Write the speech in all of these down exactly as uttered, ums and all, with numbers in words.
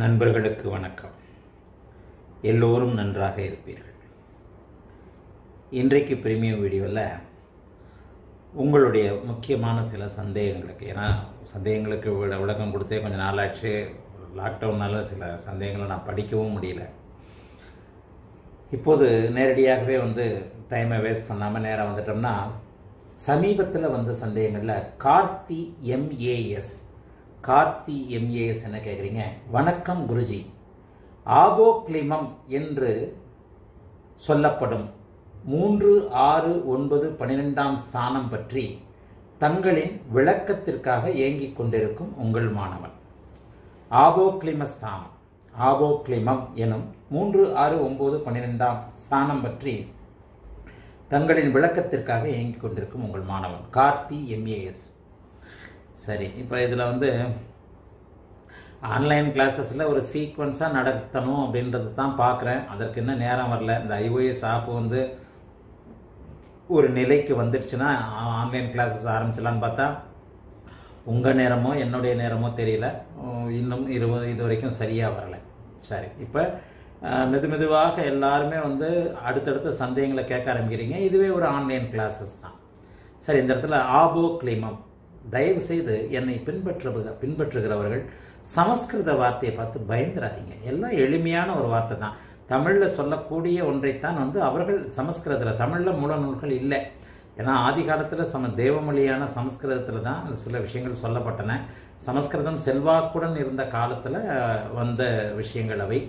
நண்பர்களுக்கு வணக்கம். எல்லோரும் நன்றாக இருப்பீர்கள். இன்றைக்கு பிரீமியம் வீடியோவில் உங்களுடைய முக்கியமான சில சந்தேகங்களுக்கு, ஏன்னா சந்தேகங்களுக்கு விளக்கம் கொடுத்தே கொஞ்சம் நாளாச்சு. லாக்டவுனால் சில சந்தேகங்களை நான் படிக்கவும் முடியல. இப்போது நேரடியாகவே வந்து டைமை வேஸ்ட் பண்ணாமல் நேராக வந்துட்டோம்னா, சமீபத்தில் வந்த சந்தேகங்களில் கார்த்தி எம்ஏஎஸ் கார்த்தி எம்ஏஎஸ் என்ன கேட்குறீங்க? வணக்கம் குருஜி, ஆபோக்லிமம் என்று சொல்லப்படும் மூன்று ஆறு ஒன்பது பன்னிரெண்டாம் ஸ்தானம் பற்றி தங்களின் விளக்கத்திற்காக ஏங்கிக் கொண்டிருக்கும் உங்கள் மாணவன். ஆபோக்லிம ஸ்தானம், ஆபோக்லிமம் எனும் மூன்று ஆறு ஒன்பது பன்னிரெண்டாம் ஸ்தானம் பற்றி தங்களின் விளக்கத்திற்காக ஏங்கிக் கொண்டிருக்கும் உங்கள் மாணவன் கார்த்தி எம்ஏஎஸ். சரி, இப்போ இதில் வந்து ஆன்லைன் கிளாஸஸில் ஒரு சீக்வன்ஸாக நடத்தணும் அப்படின்றது தான் பார்க்குறேன். அதற்கு என்ன நேரம் வரல. இந்த ஐஓஎஸ் ஆப் வந்து ஒரு நிலைக்கு வந்துடுச்சுன்னா ஆன்லைன் கிளாஸஸ் ஆரம்பிச்சலான்னு பார்த்தா உங்கள் நேரமோ என்னுடைய நேரமோ தெரியல. இன்னும் இருபது இது வரைக்கும் சரியாக வரலை. சரி, இப்போ மெது மெதுவாக எல்லாருமே வந்து அடுத்தடுத்த சந்தேகங்களை கேட்க ஆரம்பிக்கிறீங்க. இதுவே ஒரு ஆன்லைன் கிளாஸஸ் தான். சரி, இந்த இடத்துல ஆபோக்லிமம், தயவு செய்து என்னை பின்பற்று பின்பற்றுகிறவர்கள் சமஸ்கிருத வார்த்தையை பார்த்து பயந்துடாதீங்க. எல்லாம் எளிமையான ஒரு வார்த்தை தான். தமிழில் சொல்லக்கூடிய ஒன்றைத்தான் வந்து அவர்கள் சமஸ்கிருதத்தில், தமிழில் மூல நூல்கள் இல்லை. ஏன்னா ஆதி காலத்தில் சம தேவமொழியான சமஸ்கிருதத்தில் தான் சில விஷயங்கள் சொல்லப்பட்டன. சமஸ்கிருதம் செல்வாக்குடன் இருந்த காலத்தில் வந்த விஷயங்கள் அவை.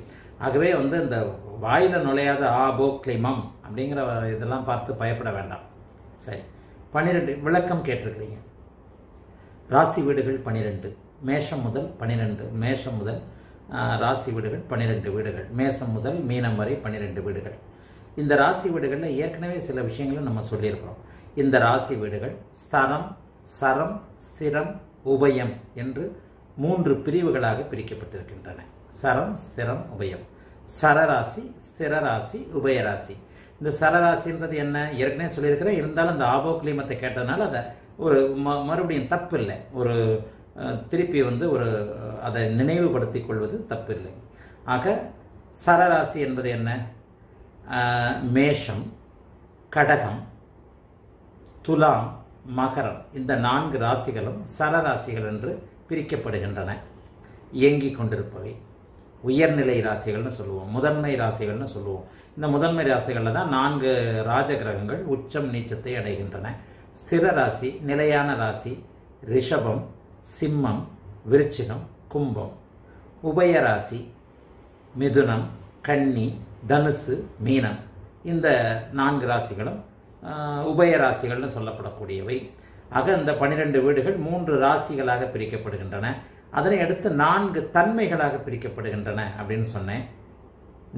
ஆகவே வந்து இந்த வாயில் நுழையாத ஆபோக்லிமம் அப்படிங்கிற இதெல்லாம் பார்த்து பயப்பட வேண்டாம். சரி, பன்னிரெண்டு விளக்கம் கேட்டிருக்கிறீங்க. ராசி வீடுகள் பன்னிரெண்டு, மேஷம் முதல் பன்னிரெண்டு மேஷம் முதல் ராசி வீடுகள் பன்னிரெண்டு வீடுகள், மேஷம் முதல் மீனம் வரை பன்னிரெண்டு வீடுகள். இந்த ராசி வீடுகளில் ஏற்கனவே சில விஷயங்களும் நம்ம சொல்லியிருக்கிறோம். இந்த ராசி வீடுகள் ஸ்தரம், சரம், ஸ்திரம், உபயம் என்று மூன்று பிரிவுகளாக பிரிக்கப்பட்டிருக்கின்றன. சரம், ஸ்திரம், உபயம். சரராசி, ஸ்திரராசி, உபயராசி. இந்த சரராசின்றது என்ன ஏற்கனவே சொல்லியிருக்கிறேன். இருந்தாலும் இந்த ஆபோக்லிமத்தை கேட்டதுனால அதை ஒரு மறுபடியும் தப்பு இல்லை. ஒரு திருப்பி வந்து ஒரு அதை நினைவுபடுத்திக் கொள்வது தப்பு இல்லை. ஆக சரராசி என்பது என்ன? மேஷம், கடகம், துலாம், மகரம் இந்த நான்கு ராசிகளும் சரராசிகள் என்று பிரிக்கப்படுகின்றன. இயங்கிக் கொண்டிருப்பவை உயர்நிலை ராசிகள்னு சொல்லுவோம், முதன்மை ராசிகள்னு சொல்லுவோம். இந்த முதன்மை ராசிகளில் தான் நான்கு ராஜகிரகங்கள் உச்சம் நீச்சத்தை அடைகின்றன. ஸ்திர ராசி, நிலையான ராசி ரிஷபம், சிம்மம், விருச்சிகம், கும்பம். உபயராசி மிதுனம், கன்னி, தனுசு, மீனம் இந்த நான்கு ராசிகளும் உபயராசிகள்னு சொல்லப்படக்கூடியவை. ஆக இந்த பன்னிரெண்டு வீடுகள் மூன்று ராசிகளாக பிரிக்கப்படுகின்றன. அதனை அடுத்து நான்கு தன்மைகளாக பிரிக்கப்படுகின்றன அப்படின்னு சொன்னேன்.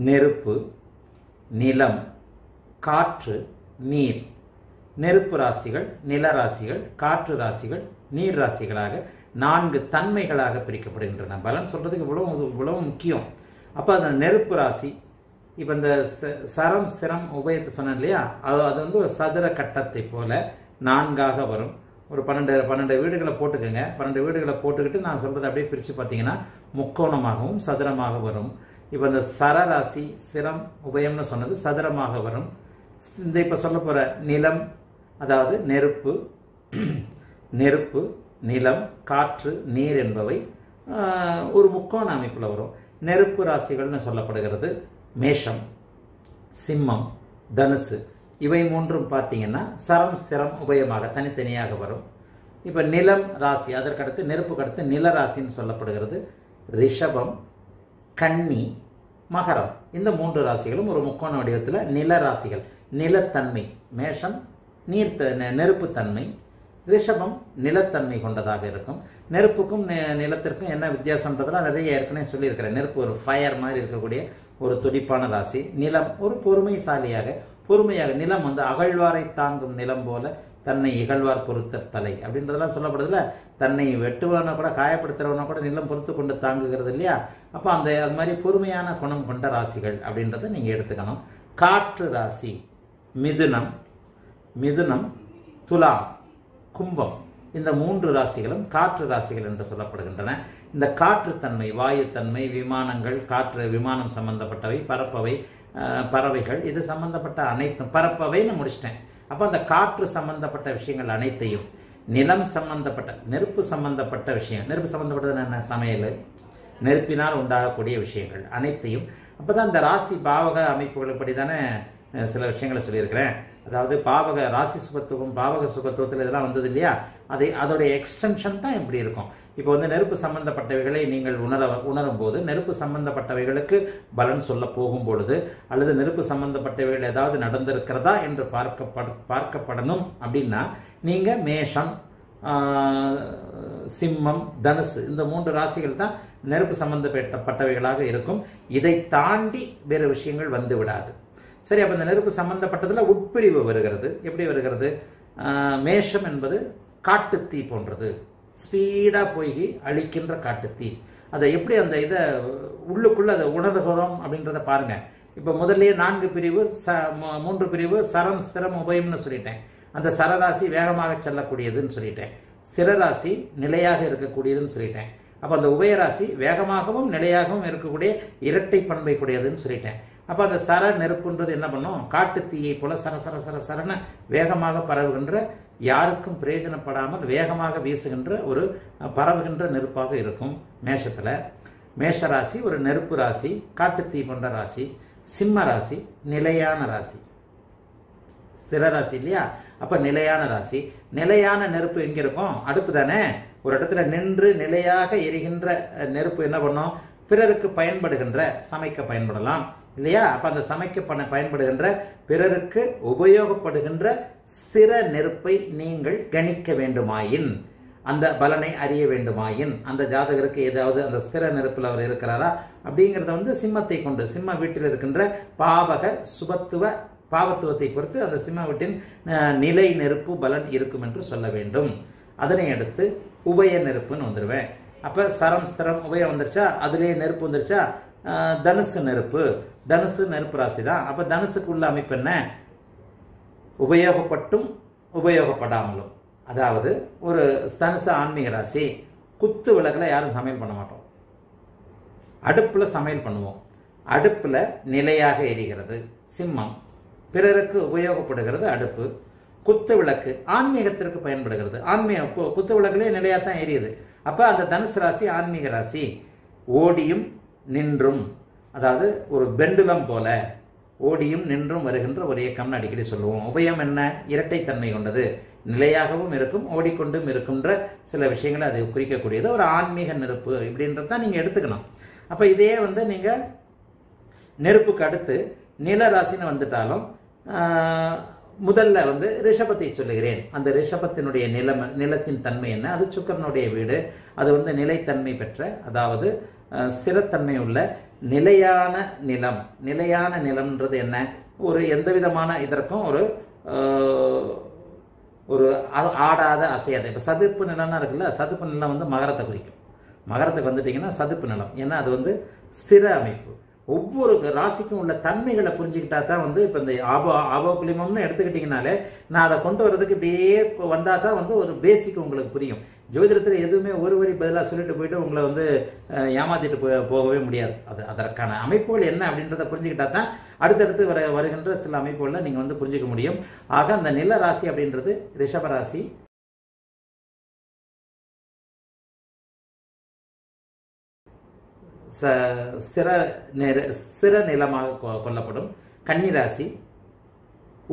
நெருப்பு, நிலம், காற்று, நீர். நெருப்பு ராசிகள், நில ராசிகள், காற்று ராசிகள், நீர் ராசிகளாக நான்கு தன்மைகளாக பிரிக்கப்படுகின்றன. பலன் சொல்றதுக்கு இவ்வளோ இவ்வளோ முக்கியம். அப்போ அந்த நெருப்பு ராசி, இப்போ இந்த சரம், ஸ்திரம், உபயத்தை சொன்னேன் இல்லையா, அது அது வந்து ஒரு சதுர கட்டத்தை போல நான்காக வரும். ஒரு பன்னெண்டு பன்னெண்டு வீடுகளை போட்டுக்கோங்க. பன்னெண்டு வீடுகளை போட்டுக்கிட்டு நான் சொல்றது அப்படியே பிரித்து பார்த்தீங்கன்னா முக்கோணமாகவும் சதுரமாக வரும். இப்போ இந்த சரராசி, ஸ்திரம், உபயம்னு சொன்னது சதுரமாக வரும். இந்த இப்போ சொல்ல போகிற நிலம், அதாவது நெருப்பு நெருப்பு நிலம், காற்று, நீர் என்பவை ஒரு முக்கோண அமைப்பில் வரும். நெருப்பு ராசிகள்னு சொல்லப்படுகிறது மேஷம், சிம்மம், தனுசு. இவை மூன்றும் பார்த்தீங்கன்னா சரம், ஸ்திரம், உபயமாக தனித்தனியாக வரும். இப்போ நிலம் ராசி, அதற்கடுத்து நெருப்புக்கு அடுத்து நில ராசின்னு சொல்லப்படுகிறது ரிஷபம், கன்னி, மகரம். இந்த மூன்று ராசிகளும் ஒரு முக்கோண வடிவத்தில் நில ராசிகள். நிலத்தன்மை மேஷம் நீர் நெருப்புத்தன்மை, ரிஷபம் நிலத்தன்மை கொண்டதாக இருக்கும். நெருப்புக்கும் நிலத்திற்கும் என்ன வித்தியாசம்ன்றதெல்லாம் நிறைய ஏற்கனவே சொல்லியிருக்கிறேன். நெருப்பு ஒரு ஃபயர் மாதிரி இருக்கக்கூடிய ஒரு துடிப்பான ராசி. நிலம் ஒரு பொறுமைசாலியாக பொறுமையாக நிலம் வந்து அகழ்வாரை தாங்கும் நிலம் போல தன்னை இகழ்வார் பொறுத்தர் தலை அப்படின்றதெல்லாம் சொல்லப்படுதுல. தன்னை வெட்டுவன கூட காயப்படுத்துறவன கூட நிலம் பொறுத்து கொண்டு தாங்குகிறது இல்லையா. அப்போ அந்த அது மாதிரி பொறுமையான குணம் கொண்ட ராசிகள் அப்படின்றத நீங்கள் எடுத்துக்கணும். காற்று ராசி மிதுனம், மிதுனம் துலாம், கும்பம் இந்த மூன்று ராசிகளும் காற்று ராசிகள் என்று சொல்லப்படுகின்றன. இந்த காற்றுத்தன்மை, வாயுத்தன்மை, விமானங்கள், காற்று விமானம் சம்பந்தப்பட்டவை, பறப்பவை, பறவைகள், இது சம்பந்தப்பட்ட அனைத்தும் பறப்பவைன்னு முடிச்சிட்டேன். அப்போ அந்த காற்று சம்பந்தப்பட்ட விஷயங்கள் அனைத்தையும், நிலம் சம்பந்தப்பட்ட நெருப்பு சம்பந்தப்பட்ட விஷயம், நெருப்பு சம்பந்தப்பட்டது என்ன, சமையல், நெருப்பினால் உண்டாகக்கூடிய விஷயங்கள் அனைத்தையும். அப்போ தான் இந்த ராசி பாவக அமைப்புகள் படி தானே சில விஷயங்களை சொல்லியிருக்கிறேன். அதாவது பாவக ராசி சுபத்துவம், பாவக சுபத்துவத்தில் இதெல்லாம் வந்தது இல்லையா. அதை அதோடைய எக்ஸ்டென்ஷன் தான் எப்படி இருக்கும். இப்போ வந்து நெருப்பு சம்பந்தப்பட்டவைகளை நீங்கள் உணர உணரும் போது நெருப்பு சம்பந்தப்பட்டவைகளுக்கு பலன் சொல்ல போகும் பொழுது அல்லது நெருப்பு சம்பந்தப்பட்டவைகள் ஏதாவது நடந்திருக்கிறதா என்று பார்க்கப்பட பார்க்கப்படணும் அப்படின்னா நீங்கள் மேஷம், சிம்மம், தனுசு இந்த மூன்று ராசிகள் தான் நெருப்பு சம்பந்தப்பட்டவைகளாக இருக்கும். இதை தாண்டி வேறு விஷயங்கள் வந்து விடாது. சரி, அப்போ இந்த நெருப்பு சம்பந்தப்பட்டதில் உட்பிரிவு வருகிறது. எப்படி வருகிறது? மேஷம் என்பது காட்டுத்தீ போன்றது, ஸ்பீடாக போய் அழிக்கின்ற காட்டுத்தீ. அதை எப்படி அந்த இதை உள்ளுக்குள்ளே அதை உணர்கிறோம் அப்படின்றத பாருங்கள். இப்போ முதல்லையே நான்கு பிரிவு ச மூன்று பிரிவு சரம் ஸ்திரம் உபயம்னு சொல்லிட்டேன். அந்த சரராசி வேகமாக செல்லக்கூடியதுன்னு சொல்லிட்டேன், ஸ்திரராசி நிலையாக இருக்கக்கூடியதுன்னு சொல்லிட்டேன், அப்போ அந்த உபயராசி வேகமாகவும் நிலையாகவும் இருக்கக்கூடிய இரட்டை பண்பை கூடியதுன்னு சொல்லிட்டேன். அப்போ அந்த சர நெருப்புன்றது என்ன பண்ணும், காட்டு தீயை போல சர சர சர சரன வேகமாக பரவுகின்ற, யாருக்கும் பிரயோஜனப்படாமல் வேகமாக வீசுகின்ற ஒரு பரவுகின்ற நெருப்பாக இருக்கும் மேஷத்தில். மேஷராசி ஒரு நெருப்பு ராசி, காட்டுத்தீ போன்ற ராசி. சிம்ம ராசி நிலையான ராசி, ஸ்திர ராசி இல்லையா. அப்போ நிலையான ராசி, நிலையான நெருப்பு எங்கே இருக்கும், அடுப்பு தானே. ஒரு இடத்துல நின்று நிலையாக எரிகின்ற நெருப்பு என்ன பண்ணும், பிறருக்கு பயன்படுகின்ற, சமைக்க பயன்படலாம் இல்லையா. அப்போ அந்த சமைக்க பண்ண பயன்படுகின்ற, பிறருக்கு உபயோகப்படுகின்ற சிற நெருப்பை நீங்கள் கணிக்க வேண்டுமாயின், அந்த பலனை அறிய வேண்டுமாயின், அந்த ஜாதகருக்கு ஏதாவது அந்த ஸ்திர நெருப்பில் அவர் இருக்கிறாரா அப்படிங்கிறத வந்து சிம்மத்தை கொண்டு, சிம்ம வீட்டில் இருக்கின்ற பாவக சுபத்துவ பாவத்துவத்தை பொறுத்து அந்த சிம்ம வீட்டின் நிலை நெருப்பு பலன் இருக்கும் என்று சொல்ல வேண்டும். அதனை அடுத்து உபய நெருப்புன்னு வந்துடுவேன். அப்போ சரம் ஸ்திரம் உபயம் வந்துருச்சா, அதுலேயே நெருப்பு வந்துருச்சா, தனுசு நெருப்பு, தனுசு நெருப்பு ராசி தான். அப்போ தனுசுக்குள்ள அமைப்பு என்ன, உபயோகப்பட்டும் உபயோகப்படாமலும். அதாவது ஒரு தனுசு ஆன்மீக ராசி, குத்து விளக்கில் யாரும் சமையல் பண்ண மாட்டோம், அடுப்பில் சமையல் பண்ணுவோம். அடுப்பில் நிலையாக எரிகிறது சிம்மம், பிறருக்கு உபயோகப்படுகிறது அடுப்பு. குத்து விளக்கு ஆன்மீகத்திற்கு பயன்படுகிறது, ஆன்மீக குத்து விளக்குலேயே நிலையாக தான் எரியுது. அப்போ அந்த தனுசு ராசி ஆன்மீக ராசி, ஓடியும் நின்றும், அதாவது ஒரு பெண்டுலம் போல ஓடியும் நின்றும் வருகின்ற ஒரு இயக்கம்னு அடிக்கடி சொல்லுவோம். உபயம் என்ன, இரட்டைத்தன்மை கொண்டது, நிலையாகவும் இருக்கும் ஓடிக்கொண்டும் இருக்கின்ற சில விஷயங்களை அது குறிக்கக்கூடியது ஒரு ஆன்மீக நெருப்பு இப்படின்றது தான் நீங்கள் எடுத்துக்கணும். அப்போ இதே வந்து நீங்கள் நெருப்புக்கு அடுத்து நில ராசின்னு வந்துட்டாலும் முதல்ல வந்து ரிஷபத்தை சொல்லுகிறேன். அந்த ரிஷபத்தினுடைய நிலம், நிலத்தின் தன்மை என்ன, அது சுக்கிரனுடைய வீடு, அது வந்து நிலைத்தன்மை பெற்ற, அதாவது ஸ்திரத்தன்மை உள்ள நிலையான நிலம். நிலையான நிலம்ன்றது என்ன, ஒரு எந்த விதமான இதற்கும் ஒரு ஒரு ஆடாத அசையாத. இப்போ சதுப்பு நிலம்னா இருக்குல்ல, சதுப்பு நிலம் வந்து மகரத்தை குறிக்கும். மகரத்துக்கு வந்துட்டிங்கன்னா சதுப்பு நிலம், ஏன்னா அது வந்து ஸ்திர அமைப்பு. ஒவ்வொரு ராசிக்கும் உள்ள தன்மைகளை புரிஞ்சுக்கிட்டா தான் வந்து இப்போ இந்த ஆபோ ஆபோக்லிமம்னு எடுத்துக்கிட்டிங்கனாலே நான் அதை கொண்டு வர்றதுக்கு இப்படியே வந்தால் தான் வந்து ஒரு பேசிக் உங்களுக்கு புரியும். ஜோதிடத்தில் எதுவுமே ஒரு வரி பதிலாக சொல்லிட்டு போயிட்டு உங்களை வந்து ஏமாத்திட்டு போய் போகவே முடியாது. அது அதற்கான அமைப்புகள் என்ன அப்படின்றத புரிஞ்சுக்கிட்டா தான் அடுத்தடுத்து வர வருகின்ற சில அமைப்புகளில் நீங்கள் வந்து புரிஞ்சுக்க முடியும். ஆக அந்த நில ராசி அப்படின்றது ரிஷபராசி, ச ஸ்திர நிற ஸ்திர நிலமாக கொள்ளப்படும். கன்னிராசி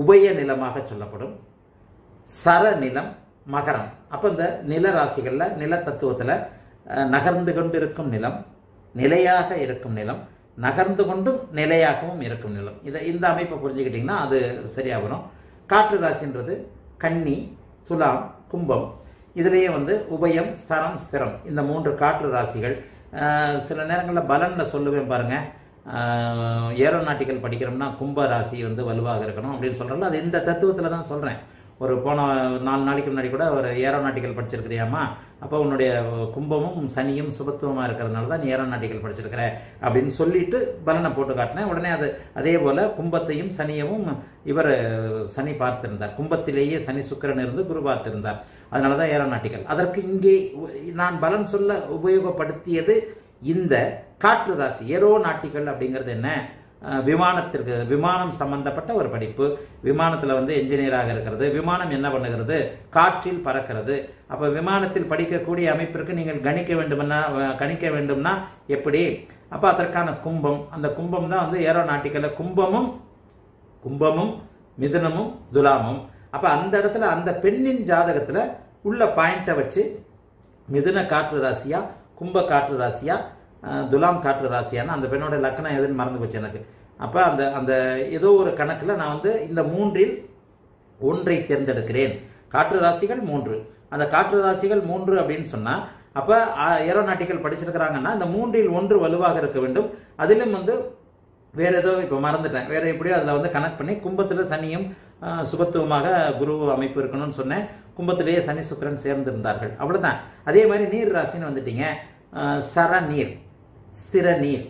உபய நிலமாக சொல்லப்படும். சர நிலம் மகரம். அப்போ இந்த நில ராசிகளில் நில தத்துவத்தில் நகர்ந்து கொண்டிருக்கும் நிலம், நிலையாக இருக்கும் நிலம், நகர்ந்து கொண்டும் நிலையாகவும் இருக்கும் நிலம், இதை இந்த அமைப்பை புரிஞ்சுக்கிட்டிங்கன்னா அது சரியாக வரும். காற்று ராசின்றது கன்னி, துலாம், கும்பம். இதுலேயே வந்து உபயம், ஸ்தரம், ஸ்திரம் இந்த மூன்று காற்று ராசிகள். சில நேரங்களில் பலனில் சொல்லுவேன் பாருங்கள், ஏரோநாட்டிக்கல் படிக்கிறோம்னா கும்ப ராசி வந்து வலுவாக இருக்கணும் அப்படின்னு சொல்கிறோம்ல, அது இந்த தத்துவத்தில் தான் சொல்கிறேன். ஒரு போன நாலு நாளைக்கு முன்னாடி கூட ஒரு ஏரோநாட்டிக்கல் படிச்சிருக்கிறியாமா, அப்போ உன்னுடைய கும்பமும் சனியும் சுபத்துவமாக இருக்கிறதுனால தான் நீ ஏரோநாட்டிக்கல் படிச்சிருக்கிற அப்படின்னு சொல்லிட்டு பலனை போட்டு காட்டினேன். உடனே அது அதே போல் கும்பத்தையும் சனியவும் இவர் சனி பார்த்திருந்தார். கும்பத்திலேயே சனி சுக்கிரன் இருந்து குரு பார்த்திருந்தார். அதனால தான் ஏரோநாட்டிக்கல். அதற்கு இங்கே நான் பலன் சொல்ல உபயோகப்படுத்தியது இந்த காற்று ராசி. ஏரோநாட்டிக்கல் அப்படிங்கிறது என்ன? விமானத்திற்கு, விமானம் சம்பந்தப்பட்ட ஒரு படிப்பு. விமானத்தில் வந்து என்ஜினியராக இருக்கிறது. விமானம் என்ன பண்ணுகிறது? காற்றில் பறக்கிறது. அப்போ விமானத்தில் படிக்கக்கூடிய அமைப்பிற்கு நீங்கள் கணிக்க வேண்டும்னா கணிக்க வேண்டும்னா எப்படி? அப்போ அதற்கான கும்பம், அந்த கும்பம் தான் வந்து ஏரோநாட்டிக்கல்ல கும்பமும் கும்பமும் மிதுனமும் துலாமும். அப்போ அந்த இடத்துல அந்த பெண்ணின் ஜாதகத்தில் உள்ள பாயிண்டை வச்சு மிதுன காற்று ராசியா கும்ப காற்று ராசியா துலாம் காற்று ராசியான அந்த பெண்ணோட லக்கணம் எதுன்னு மறந்து போச்சு எனக்கு. அப்போ அந்த அந்த ஏதோ ஒரு கணக்கில் நான் வந்து இந்த மூன்றில் ஒன்றை தேர்ந்தெடுக்கிறேன். காற்று ராசிகள் மூன்று. அந்த காற்று ராசிகள் மூன்று அப்படின்னு சொன்னால் அப்போ ஏரோநாட்டிக்கல் படிச்சிருக்கிறாங்கன்னா இந்த மூன்றில் ஒன்று வலுவாக இருக்க வேண்டும். அதிலும் வந்து வேறு ஏதோ இப்போ மறந்துட்டேன், வேறு எப்படியோ அதில் வந்து கனெக்ட் பண்ணி கும்பத்தில் சனியும் சுபத்துவமாக குரு அமைப்பு இருக்கணும்னு சொன்னேன். கும்பத்திலேயே சனி சுக்கிரன் சேர்ந்திருந்தார்கள், அவ்வளோதான். அதே மாதிரி நீர் ராசின்னு வந்துட்டீங்க. சர நீர், சிறநீர்,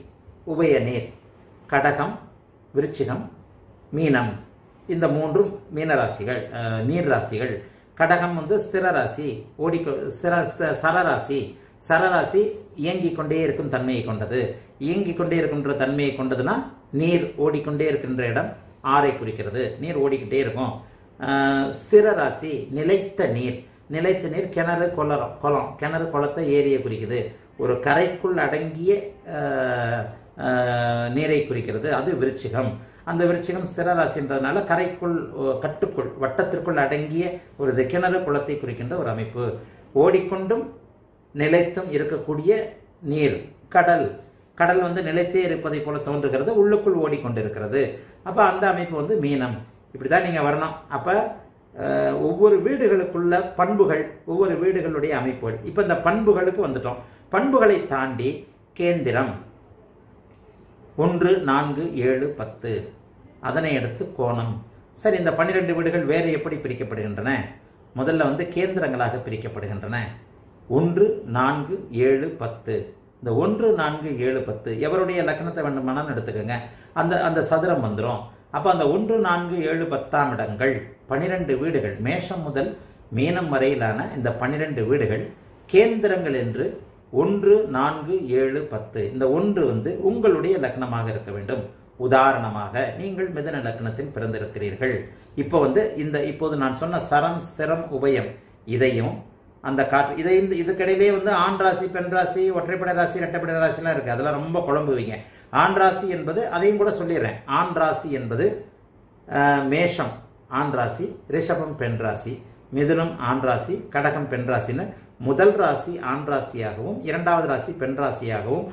உபய நீர், கடகம், விருச்சிகம், மீனம். இந்த மூன்றும் மீனராசிகள், நீர் ராசிகள். கடகம் வந்து ஸ்திரராசி, ஓடிக்கொ ஸ்திர சரராசி. சரராசி இயங்கிக் கொண்டே இருக்கும் தன்மையை கொண்டது. இயங்கிக் கொண்டே இருக்கின்ற தன்மையை கொண்டதுன்னா நீர் ஓடிக்கொண்டே இருக்கின்ற இடம் ஆறை குறிக்கிறது. நீர் ஓடிக்கிட்டே இருக்கும். ஸ்திரராசி நிலைத்த நீர். நிலைத்த நீர் கிணறு குளம் குளம் கிணறு குளத்தை ஏரியை குறிக்குது. ஒரு கரைக்குள் அடங்கிய நீரை குறிக்கிறது. அது விருச்சிகம். அந்த விருச்சிகம் ஸ்திரராசின்றதுனால கரைக்குள் கட்டுக்குள் வட்டத்திற்குள் அடங்கிய ஒரு கிணறு குளத்தை குறிக்கின்ற ஒரு அமைப்பு. ஓடிக்கொண்டும் நிலைத்தும் இருக்கக்கூடிய நீர் கடல். கடல் வந்து நிலைத்தே இருப்பதை போல தோன்றுகிறது, உள்ளுக்குள் ஓடிக்கொண்டு இருக்கிறது. அப்போ அந்த அமைப்பு வந்து மீனம். இப்படிதான் நீங்கள் வரணும். அப்போ ஒவ்வொரு வீடுகளுக்குள்ள பண்புகள், ஒவ்வொரு வீடுகளுடைய அமைப்புகள். இப்போ இந்த பண்புகளுக்கு வந்துட்டோம். பண்புகளை தாண்டி கேந்திரம் ஒன்று நான்கு ஏழு பத்து, அதனை எடுத்து கோணம். சரி, இந்த பன்னிரெண்டு வீடுகள் வேறு எப்படி பிரிக்கப்படுகின்றன? முதல்ல வந்து கேந்திரங்களாக பிரிக்கப்படுகின்றன. ஒன்று நான்கு ஏழு பத்து. இந்த ஒன்று நான்கு ஏழு பத்து எவருடைய லக்னத்தை வேண்டுமானாலும் எடுத்துக்கோங்க. அந்த அந்த சதுரம் வந்துடும். அப்போ அந்த ஒன்று நான்கு ஏழு பத்தாம் இடங்கள் பனிரெண்டு வீடுகள், மேஷம் முதல் மீனம் வரையிலான இந்த பன்னிரெண்டு வீடுகள் கேந்திரங்கள் என்று ஒன்று நான்கு ஏழு பத்து. இந்த ஒன்று வந்து உங்களுடைய லக்னமாக இருக்க வேண்டும். உதாரணமாக நீங்கள் மிதுன லக்னத்தில் பிறந்திருக்கிறீர்கள். இப்போ வந்து இந்த இப்போது நான் சொன்ன சரம் சிரம் உபயம் இதையும் அந்த காற்று இதை இந்த இதுக்கிடையிலே வந்து ஆண் ராசி பெண் ராசி ஒற்றைப்படை ராசி இரட்டைப்படை ராசிலாம் இருக்குது. அதெல்லாம் ரொம்ப குழம்புவீங்க. ஆண் ராசி என்பது அதையும் கூட சொல்லிடுறேன். ஆண் ராசி என்பது மேஷம் ஆண் ராசி, ரிஷபம் பெண் ராசி, மிதுனம் ஆண் ராசி, கடகம் பெண் ராசின்னு முதல் ராசி ஆண் ராசியாகவும் இரண்டாவது ராசி பெண் ராசியாகவும்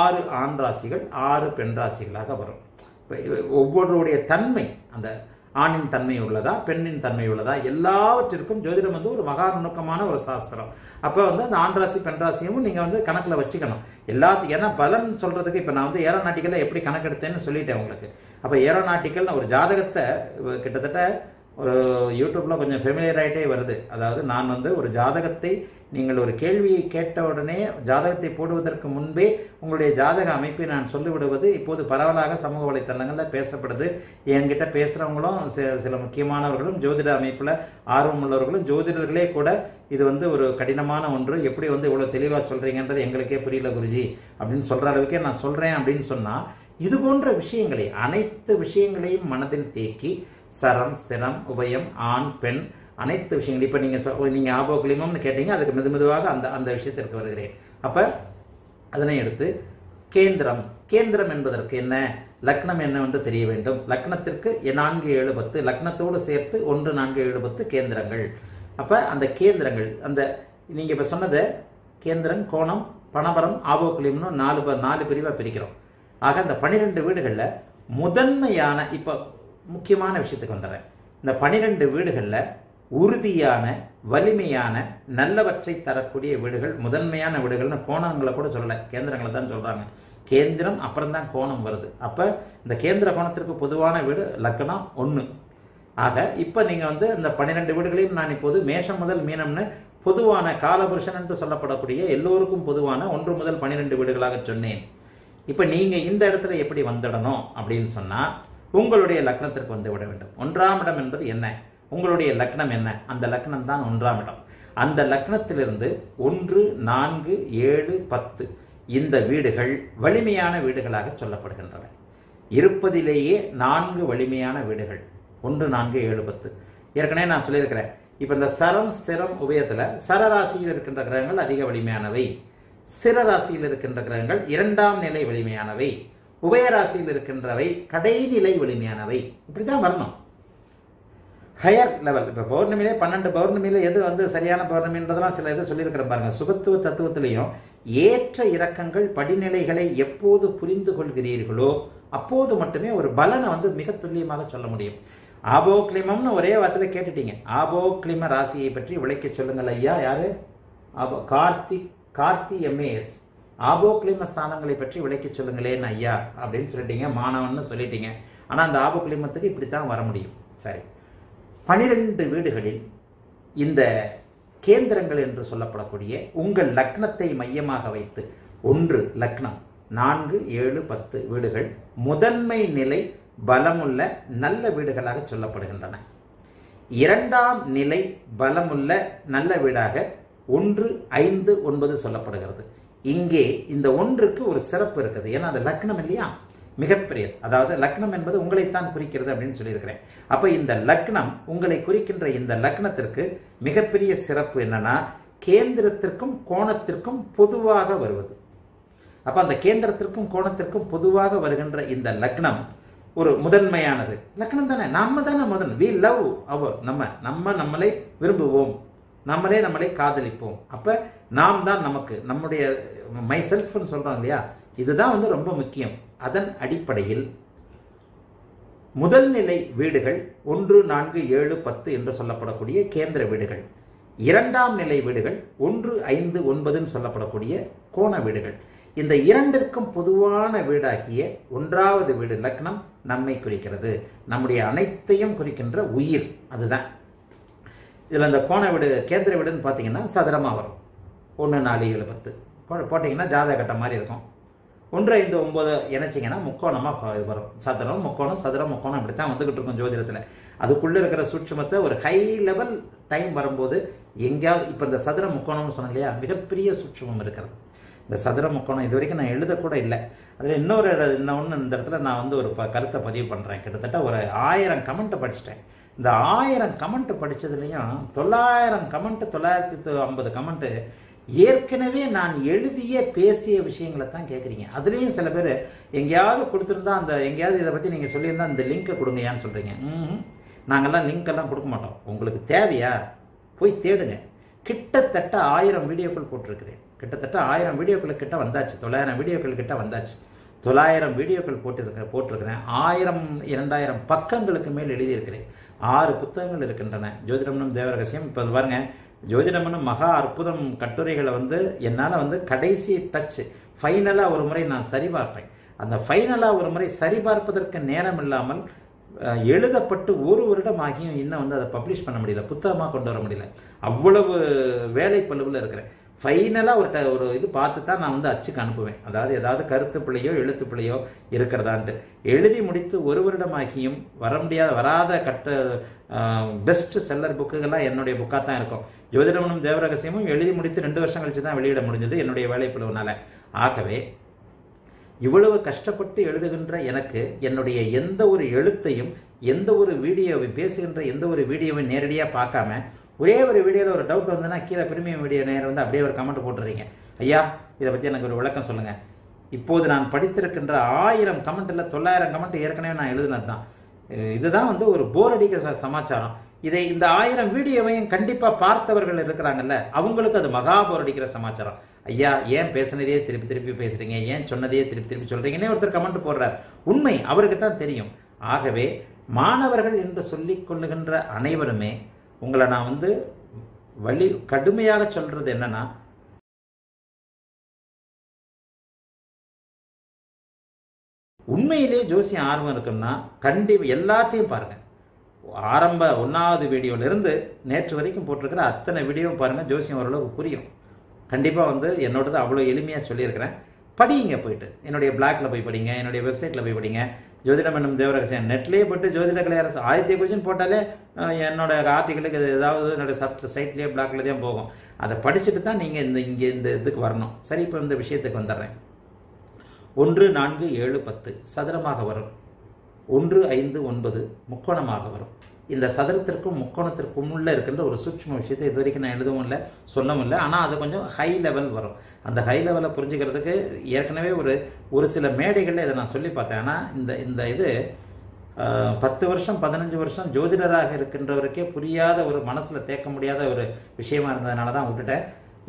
ஆறு ஆண் ராசிகள் ஆறு பெண் ராசிகளாக வரும். ஒவ்வொருடைய தன்மை, அந்த ஆணின் தன்மை உள்ளதா பெண்ணின் தன்மை உள்ளதா எல்லாவற்றிற்கும் ஜோதிடம் வந்து ஒரு மகா நுணுக்கமான ஒரு சாஸ்திரம். அப்போ வந்து அந்த ஆண் ராசி பெண் ராசியும் நீங்கள் வந்து கணக்கில் வச்சுக்கணும் எல்லாத்துக்கும். ஏன்னா பலன் சொல்கிறதுக்கு இப்போ நான் வந்து ஏரோநாட்டிக்கலில் எப்படி கணக்கெடுத்தேன்னு சொல்லிட்டேன் உங்களுக்கு. அப்போ ஏரோநாட்டிக்கல் ஒரு ஜாதகத்தை கிட்டத்தட்ட ஒரு யூடியூப்பில் கொஞ்சம் ஃபெமிலியர் ஆகிட்டே வருது. அதாவது நான் வந்து ஒரு ஜாதகத்தை நீங்கள் ஒரு கேள்வியை கேட்ட உடனே ஜாதகத்தை போடுவதற்கு முன்பே உங்களுடைய ஜாதக அமைப்பை நான் சொல்லிவிடுவது இப்போது பரவலாக சமூக வலைத்தளங்களில் பேசப்படுது. என்கிட்ட பேசுகிறவங்களும் சில முக்கியமானவர்களும் ஜோதிட அமைப்பில் ஆர்வம் உள்ளவர்களும் ஜோதிடர்களே கூட இது வந்து ஒரு கடினமான ஒன்று, எப்படி வந்து இவ்வளோ தெளிவாக சொல்கிறீங்கன்றது எங்களுக்கே புரியல குருஜி அப்படின்னு சொல்கிற அளவுக்கே நான் சொல்கிறேன் அப்படின்னு சொன்னால் இது போன்ற விஷயங்களை அனைத்து விஷயங்களையும் மனதில் தேக்கி சரம் ஸ்திரம் உபயம் ஆண் பெண் அனைத்து விஷயங்கள். இப்போ நீங்கள் நீங்கள் ஆபோக்லிமம்னு கேட்டீங்க, அதுக்கு மெது மெதுவாக அந்த அந்த விஷயத்திற்கு வருகிறேன். அப்போ அதனை எடுத்து கேந்திரம். கேந்திரம் என்பதற்கு என்ன? லக்னம் என்னவென்று தெரிய வேண்டும். லக்னத்திற்கு நான்கு ஏழு பத்து, லக்னத்தோடு சேர்த்து ஒன்று நான்கு ஏழு பத்து கேந்திரங்கள். அப்போ அந்த கேந்திரங்கள் அந்த நீங்கள் இப்போ சொன்னது கேந்திரம் கோணம் பணபரம் ஆபோக்லிம்னு நாலு நாலு பிரிவாக பிரிக்கிறோம். ஆக அந்த பன்னிரெண்டு வீடுகளில் முதன்மையான, இப்போ முக்கியமான விஷயத்துக்கு வந்துடுறேன். இந்த பன்னிரெண்டு வீடுகளில் உறுதியான வலிமையான நல்லவற்றை தரக்கூடிய வீடுகள் முதன்மையான வீடுகள்னு கோணங்களை கூட சொல்லலை, கேந்திரங்களை தான் சொல்கிறாங்க. கேந்திரம் அப்புறம்தான் கோணம் வருது. அப்போ இந்த கேந்திர கோணத்திற்கு பொதுவான வீடு லக்னம் ஒன்று. ஆக இப்ப நீங்க வந்து இந்த பன்னிரண்டு வீடுகளையும் நான் இப்போது மேஷம் முதல் மீனம்னு பொதுவான காலபுருஷன் என்று சொல்லப்படக்கூடிய எல்லோருக்கும் பொதுவான ஒன்று முதல் பன்னிரண்டு வீடுகளாக சொன்னேன். இப்ப நீங்க இந்த இடத்துல எப்படி வந்துடணும் அப்படின்னு சொன்னா உங்களுடைய லக்னத்திற்கு வந்து விட வேண்டும். ஒன்றாம் இடம் என்பது என்ன? உங்களுடைய லக்னம் என்ன? அந்த லக்னம் தான் ஒன்றாம் இடம். அந்த லக்னத்திலிருந்து ஒன்று நான்கு ஏழு பத்து இந்த வீடுகள் வலிமையான வீடுகளாக சொல்லப்படுகின்றன. இருப்பதிலேயே நான்கு வலிமையான வீடுகள் ஒன்று நான்கு ஏழு பத்து. ஏற்கனவே நான் சொல்லியிருக்கிறேன். இப்போ இந்த சரம் ஸ்திரம் உபயத்தில் சரராசியில் இருக்கின்ற கிரகங்கள் அதிக வலிமையானவை, ஸ்திரராசியில் இருக்கின்ற கிரகங்கள் இரண்டாம் நிலை வலிமையானவை, உபயராசியில் இருக்கின்றவை கடைநிலை வலிமையானவை. இப்படிதான் வரணும். Higher level. இப்போ பௌர்ணமியிலே பன்னெண்டு பௌர்ணமியில எது வந்து சரியான பௌர்ணமின்றதெல்லாம் சில இது சொல்லியிருக்கிறேன் பாருங்க. சுபத்துவ தத்துவத்திலையும் ஏற்ற இறக்கங்கள் படிநிலைகளை எப்போது புரிந்து கொள்கிறீர்களோ அப்போது மட்டுமே ஒரு பலனை வந்து மிக துல்லியமாக சொல்ல முடியும். ஆபோக்லிமம்னு ஒரே வார்த்தையில கேட்டுட்டீங்க. ஆபோக்லிம ராசியை பற்றி விளக்கி சொல்லுங்கள் ஐயா. யாரு? கார்த்தி கார்த்தி எம்ஏஎஸ். ஆபோக்லிம ஸ்தானங்களை பற்றி விளக்கி சொல்லுங்களேன் ஐயா அப்படின்னு சொல்லிட்டீங்க, மாணவன்னு சொல்லிட்டீங்க. ஆனால் அந்த ஆபோக்லிமத்துக்கு இப்படித்தான் வர முடியும். சரி, பனிரெண்டு வீடுகளில் இந்த கேந்திரங்கள் என்று சொல்லப்படக்கூடிய உங்கள் லக்னத்தை மையமாக வைத்து ஒன்று லக்னம் நான்கு ஏழு பத்து வீடுகள் முதன்மை நிலை பலமுள்ள நல்ல வீடுகளாக சொல்லப்படுகின்றன. இரண்டாம் நிலை பலமுள்ள நல்ல வீடாக ஒன்று ஐந்து ஒன்பது சொல்லப்படுகிறது. இங்கே இந்த ஒன்றுக்கு ஒரு சிறப்பு இருக்குது. ஏன்னா அது லக்னம் இல்லையா, மிகப்பெரியது. அதாவது லக்னம் என்பது உங்களைத்தான் குறிக்கிறது அப்படின்னு சொல்லியிருக்கிறேன். அப்போ இந்த லக்னம் உங்களை குறிக்கின்ற இந்த லக்னத்திற்கு மிகப்பெரிய சிறப்பு என்னன்னா கேந்திரத்திற்கும் கோணத்திற்கும் பொதுவாக வருவது. அப்போ அந்த கேந்திரத்திற்கும் கோணத்திற்கும் பொதுவாக வருகின்ற இந்த லக்னம் ஒரு முதன்மையானது. லக்னம் தானே, நம்ம தானே முதன். வி லவ் அவர், நம்ம நம்ம நம்மளை விரும்புவோம், நம்மளே நம்மளை காதலிப்போம். அப்போ நாம் தான் நமக்கு, நம்முடைய மை செல்ஃப்னு சொல்கிறோம் இல்லையா, இதுதான் வந்து ரொம்ப முக்கியம். அதன் அடிப்படையில் முதல் நிலை வீடுகள் ஒன்று நான்கு ஏழு பத்து என்று சொல்லப்படக்கூடிய கேந்திர வீடுகள், இரண்டாம் நிலை வீடுகள் ஒன்று ஐந்து ஒன்பதுன்னு சொல்லப்படக்கூடிய கோண வீடுகள், இந்த இரண்டிற்கும் பொதுவான வீடாகிய ஒன்றாவது வீடு லக்னம் நம்மை குறிக்கிறது, நம்முடைய அனைத்தையும் குறிக்கின்ற உயிர். அதுதான் இதில் இந்த கோண வீடு கேந்திர வீடுன்னு பார்த்தீங்கன்னா சதுரமாக வரும். ஒன்று நாலு ஏழு பத்து போட்டிங்கன்னா ஜாதகட்ட மாதிரி இருக்கும். ஒன்று ஐந்து ஒம்பது இணைச்சிங்கன்னா முக்கோணமாக வரும். சதுரம் முக்கோணம் சதுரம் முக்கோணம் இப்படித்தான் வந்துக்கிட்டு இருக்கும் ஜோதிடத்தில். அதுக்குள்ளே இருக்கிற சூட்சமத்தை ஒரு ஹை லெவல் டைம் வரும்போது எங்கேயாவது இப்போ இந்த சதுர முக்கோணம்னு சொன்னேன் இல்லையா, மிகப்பெரிய சூட்சமம் இருக்கிறது இந்த சதுர முக்கோணம். இது வரைக்கும் நான் எழுதக்கூட இல்லை. அதில் இன்னொரு இன்னொன்று இந்த இடத்துல நான் வந்து ஒரு ப கருத்தை பதிவு பண்ணுறேன். கிட்டத்தட்ட ஒரு ஆயிரம் கமெண்ட்டை படிச்சிட்டேன். இந்த ஆயிரம் கமெண்ட்டு படித்ததுலேயும் தொள்ளாயிரம் கமெண்ட்டு தொள்ளாயிரத்தி ஐம்பது கமெண்ட்டு ஏற்கனவே நான் எழுதிய பேசிய விஷயங்களை தான் கேட்குறீங்க. அதுலேயும் சில பேர் எங்கேயாவது கொடுத்துருந்தா அந்த எங்கேயாவது இதை பற்றி நீங்கள் சொல்லியிருந்தால் இந்த லிங்க்கை கொடுங்கயான்னு சொல்கிறீங்க. ம், நாங்கள்லாம் லிங்க்கெல்லாம் கொடுக்க மாட்டோம். உங்களுக்கு தேவையா போய் தேடுங்க. கிட்டத்தட்ட ஆயிரம் வீடியோக்கள் போட்டிருக்கிறேன். கிட்டத்தட்ட ஆயிரம் வீடியோக்கள் கிட்ட வந்தாச்சு. தொள்ளாயிரம் வீடியோக்கள் கிட்ட வந்தாச்சு. தொள்ளாயிரம் வீடியோக்கள் போட்டிருக்க போட்டிருக்கிறேன். ஆயிரம் இரண்டாயிரம் பக்கங்களுக்கு மேல் எழுதியிருக்கிறேன். ஆறு புத்தகங்கள் இருக்கின்றன. ஜோதிடம்னும் தேவரகசியம். இப்போ பாருங்க, ஜோதிடம்னு மகா அற்புதம் கட்டுரைகளை வந்து என்னால் வந்து கடைசி டச்சு ஃபைனலாக ஒரு முறை நான் சரிபார்ப்பேன். அந்த ஃபைனலாக ஒரு முறை சரிபார்ப்பதற்கு நேரம் இல்லாமல் எழுதப்பட்டு ஒரு வருடம் ஆகியும் இன்னும் வந்து அதை பப்ளிஷ் பண்ண முடியல, புத்தகமாக கொண்டு வர முடியல. அவ்வளவு வேலை பழுவில் இருக்கிறேன். ஃபைனலாக ஒரு ட ஒரு இது பார்த்து தான் நான் வந்து அச்சுக்கு அனுப்புவேன். அதாவது ஏதாவது கருத்து பிள்ளையோ எழுத்து பிள்ளையோ இருக்கிறதான்ட்டு எழுதி முடித்து ஒரு வருடமாகியும் வர முடியாத வராத கட்ட பெஸ்ட் செல்லர் புக்குகள்லாம் என்னுடைய புக்காக தான் இருக்கும். ஜோதிடமனும் தேவரகசியமும் எழுதி முடித்து ரெண்டு வருஷம் கழிச்சு தான் வெளியிட முடிஞ்சது என்னுடைய வேலைப்பிளவுனால. ஆகவே இவ்வளவு கஷ்டப்பட்டு எழுதுகின்ற எனக்கு என்னுடைய எந்த ஒரு எழுத்தையும் எந்த ஒரு வீடியோவை பேசுகின்ற எந்த ஒரு வீடியோவையும் நேரடியாக பார்க்காம ஒரே ஒரு வீடியோவில் ஒரு டவுட் வந்துன்னா கீழே பிரிமியம் வீடியோ நேரம் வந்து அப்படியே ஒரு கமெண்ட் போட்டுறீங்க. ஐயா இதை பற்றி எனக்கு ஒரு விளக்கம் சொல்லுங்கள். இப்போது நான் படித்திருக்கின்ற ஆயிரம் கமெண்ட் இல்லை, தொள்ளாயிரம் கமெண்ட் ஏற்கனவே நான் எழுதினது தான். இதுதான் வந்து ஒரு போர் அடிக்க சமாச்சாரம். இதை இந்த ஆயிரம் வீடியோவையும் கண்டிப்பாக பார்த்தவர்கள் இருக்கிறாங்கல்ல, அவங்களுக்கு அது மகா போர் அடிக்கிற சமாச்சாரம். ஐயா ஏன் பேசுனதையே திருப்பி திருப்பி பேசுகிறீங்க, ஏன் சொன்னதையே திருப்பி திருப்பி சொல்கிறீங்கன்னே ஒருத்தர் கமெண்ட் போடுறார். உண்மை அவருக்கு தான் தெரியும். ஆகவே மாணவர்கள் என்று சொல்லிக் கொள்ளுகின்ற அனைவருமே உங்களை நான் வந்து வலி கடுமையாக சொல்றது என்னன்னா உண்மையிலே ஜோசியம் ஆர்வம் இருக்குன்னா கண்டிப்பாக எல்லாத்தையும் பாருங்க. ஆரம்ப ஒன்றாவது வீடியோலேருந்து நேற்று வரைக்கும் போட்டிருக்கிற அத்தனை வீடியோவும் பாருங்கள், ஜோசியம் ஓரளவுக்கு புரியும். கண்டிப்பாக வந்து என்னோடது அவ்வளோ எளிமையாக சொல்லியிருக்கிறேன், படியுங்க. போயிட்டு என்னுடைய பிளாக்ல போய் படிங்க, என்னுடைய வெப்சைட்டில் போய் படிங்க. ஜோதிடம் என்னும் தேவரகசியம் நெட்லேயே போட்டு ஜோதிட கலையரசு ஆயிரத்தி கொஷின் போட்டாலே என்னோட ஆர்டிகளுக்கு ஏதாவது என்னோட சப் சைட்லேயே பிளாக்ல தான் போகும். அதை படிச்சுட்டு தான் நீங்கள் இந்த இங்கே இந்த இதுக்கு வரணும். சரி, இப்போ இந்த விஷயத்துக்கு வந்துடுறேன். ஒன்று நான்கு ஏழு பத்து சதுரமாக வரும், ஒன்று ஐந்து ஒன்பது முக்கோணமாக வரும். இந்த சதுரத்திற்கும் முக்கோணத்திற்கும் உள்ள இருக்கின்ற ஒரு சூட்சும விஷயத்தை இது வரைக்கும் நான் எழுதவும் இல்லை, சொல்லவும் இல்லை. ஆனால் அது கொஞ்சம் ஹை லெவல் வரும். அந்த ஹை லெவலை புரிஞ்சுக்கிறதுக்கு ஏற்கனவே ஒரு ஒரு சில மேடைகளில் இதை நான் சொல்லி பார்த்தேன். ஆனால் இந்த இந்த இது பத்து வருஷம் பதினஞ்சு வருஷம் ஜோதிடராக இருக்கின்றவருக்கே புரியாத ஒரு மனசில் தேக்க முடியாத ஒரு விஷயமா இருந்ததுனால தான் விட்டுட்டேன்.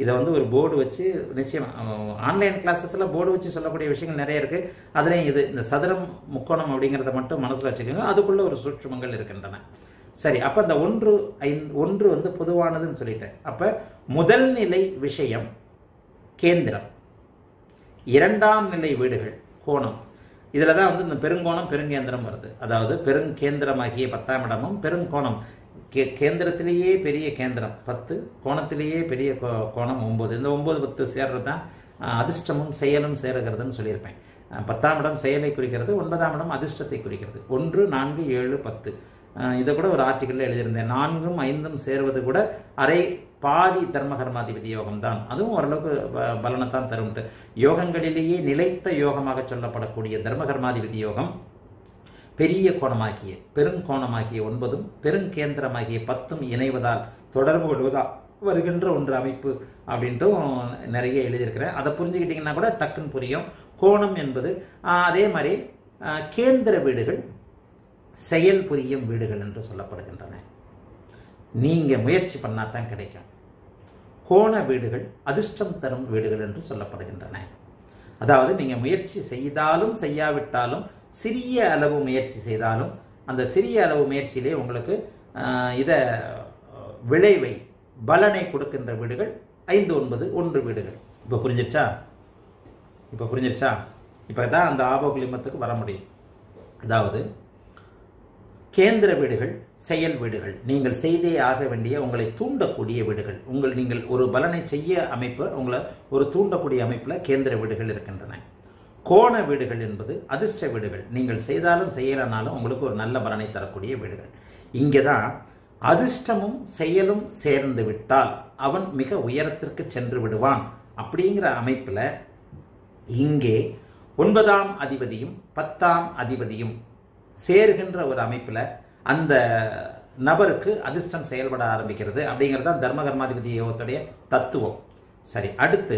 இதை வந்து ஒரு போர்டு வச்சு நிச்சயமாக ஆன்லைன் கிளாஸஸில் போர்டு வச்சு சொல்லக்கூடிய விஷயங்கள் நிறைய இருக்குது. அதுலேயும் இது இந்த சதுரம் முக்கோணம் அப்படிங்கிறத மட்டும் மனசில் வச்சுக்கோங்க, அதுக்குள்ளே ஒரு சூட்சுமங்கள் இருக்கின்றன. சரி, அப்போ இந்த ஒன்று ஐந்து ஒன்று வந்து பொதுவானதுன்னு சொல்லிட்டேன். அப்போ முதல் நிலை விஷயம் கேந்திரம், இரண்டாம் நிலை வீடுகள் கோணம். இதில் தான் வந்து இந்த பெருங்கோணம் பெருங்கேந்திரம் வருது. அதாவது பெருங்கேந்திரமாகிய பத்தாம் இடமும் பெருங்கோணம் கே கேந்திரத்திலேயே பெரிய கேந்திரம் பத்து, கோணத்திலேயே பெரிய கோ கோணம் ஒம்பது. இந்த ஒம்பது பத்து சேர்றது தான் அதிர்ஷ்டமும் செயலும் சேருகிறதுன்னு சொல்லியிருப்பேன். பத்தாம் இடம் செயலை குறிக்கிறது, ஒன்பதாம் இடம் அதிர்ஷ்டத்தை குறிக்கிறது. ஒன்று நான்கு ஏழு பத்து இதை கூட ஒரு ஆர்டிக்கலில் எழுதியிருந்தேன். நான்கும் ஐந்தும் சேருவது கூட அரை பாதி தர்மகர்மாதிபதி யோகம் தான், அதுவும் ஓரளவுக்கு பலனைத்தான் தரும்ட்டு. யோகங்களிலேயே நிலைத்த யோகமாக சொல்லப்படக்கூடிய தர்மகர்மாதிபதி யோகம் பெரிய கோணமாகிய பெருங்கோணமாகிய ஒன்பதும் பெருங்கேந்திரமாகிய பத்தும் இணைவதால் தொடர்பு கொள்வதால் வருகின்ற ஒன்று அமைப்பு அப்படின்ட்டும் நிறைய எழுதியிருக்கிறேன். அதை புரிஞ்சுக்கிட்டிங்கன்னா கூட டக்குன்னு புரியும் கோணம் என்பது. அதே மாதிரி கேந்திர வீடுகள் செயல் புரியும் வீடுகள் என்று சொல்லப்படுகின்றன. நீங்கள் முயற்சி பண்ணால் தான் கிடைக்கும். கோண வீடுகள் அதிர்ஷ்டம் தரும் வீடுகள் என்று சொல்லப்படுகின்றன. அதாவது நீங்கள் முயற்சி செய்தாலும் செய்யாவிட்டாலும் சிறிய அளவு முயற்சி செய்தாலும் அந்த சிறிய அளவு முயற்சியிலே உங்களுக்கு இதை விளைவை பலனை கொடுக்கின்ற வீடுகள் ஐந்து ஒன்பது ஒன்று வீடுகள். இப்போ புரிஞ்சிருச்சா? இப்போ புரிஞ்சிருச்சா? இப்போ தான் அந்த ஆபோக்லிமத்துக்கு வர முடியும். அதாவது கேந்திர வீடுகள் செயல் வீடுகள், நீங்கள் செய்தே ஆக வேண்டிய உங்களை தூண்டக்கூடிய வீடுகள். உங்கள் நீங்கள் ஒரு பலனை செய்ய அமைப்பு உங்களை ஒரு தூண்டக்கூடிய அமைப்பில் கேந்திர வீடுகள் இருக்கின்றன. கோண வீடுகள் என்பது அதிர்ஷ்ட வீடுகள், நீங்கள் செய்தாலும் செய்யலனாலும் உங்களுக்கு ஒரு நல்ல பலனை தரக்கூடிய வீடுகள். இங்கே தான் அதிர்ஷ்டமும் செயலும் சேர்ந்து விட்டால் அவன் மிக உயரத்திற்கு சென்று விடுவான் அப்படிங்கிற அமைப்பில் இங்கே ஒன்பதாம் அதிபதியும் பத்தாம் அதிபதியும் சேருகின்ற ஒரு அமைப்பில் அந்த நபருக்கு அதிர்ஷ்டம் செயல்பட ஆரம்பிக்கிறது அப்படிங்கிறது தான் தர்மகர்மாதிபதி யோகத்துடைய தத்துவம். சரி, அடுத்து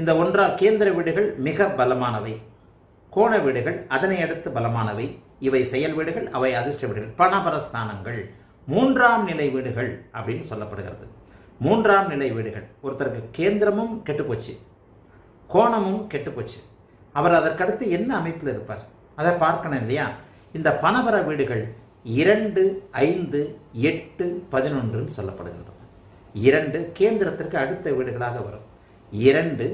இந்த ஒன்றா கேந்திர வீடுகள் மிக பலமானவை, கோண வீடுகள் அதனை அடுத்து பலமானவை. இவை செயல் வீடுகள், அவை அதிர்ஷ்ட வீடுகள், பணபரஸ்தானங்கள். மூன்றாம் நிலை வீடுகள் அப்படின்னு சொல்லப்படுகிறது. மூன்றாம் நிலை வீடுகள் ஒருத்தருக்கு கேந்திரமும் கெட்டுப்போச்சு, கோணமும் கெட்டுப்போச்சு, அவர் அதற்கடுத்து என்ன அமைப்பில் இருப்பார் அதை பார்க்கணும் இல்லையா? இந்த பணபர வீடுகள் இரண்டு ஐந்து எட்டு பதினொன்றுன்னு சொல்லப்படுகின்றன. இரண்டு கேந்திரத்திற்கு அடுத்த வீடுகளாக வரும், இரண்டு